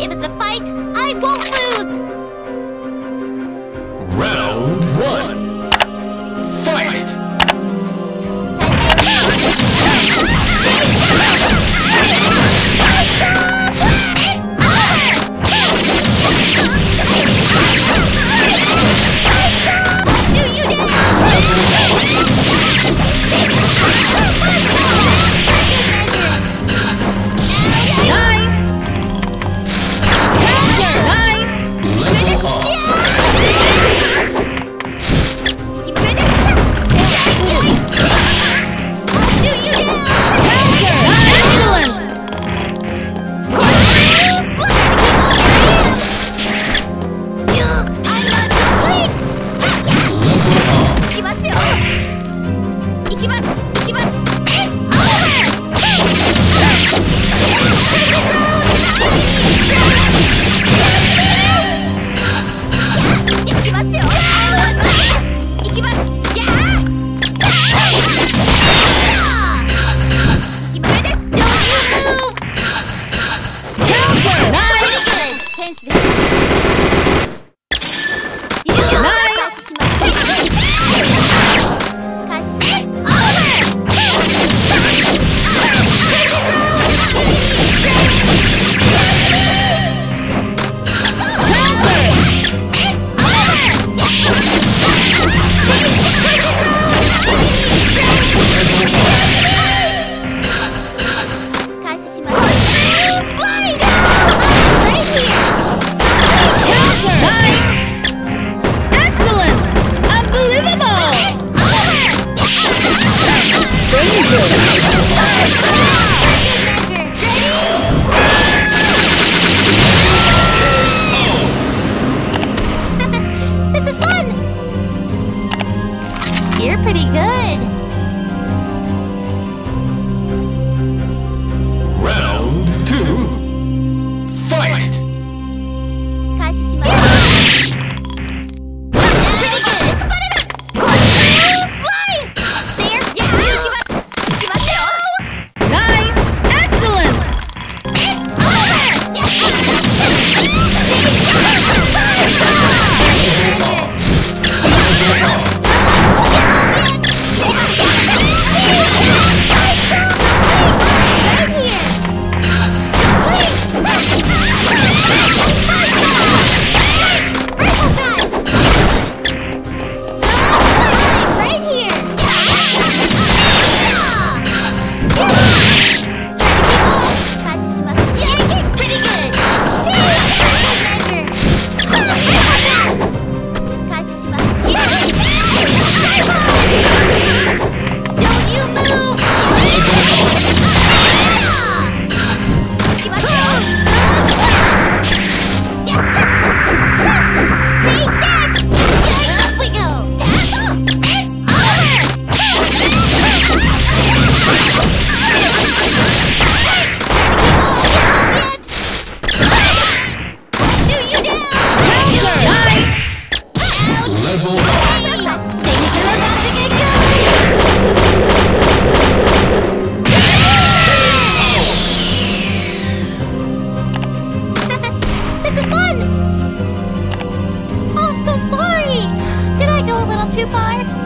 If it's a fight, I won't lose! Round one. Fight! Too far?